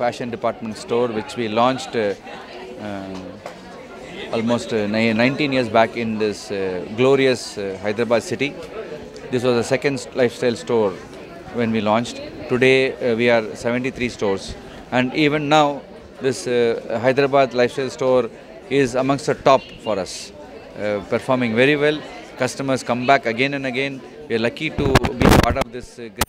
fashion department store which we launched almost 19 years back in this glorious Hyderabad city. This was the second lifestyle store when we launched. Today we are 73 stores, and even now this Hyderabad lifestyle store is amongst the top for us, performing very well. Customers come back again and again. We are lucky to be part of this great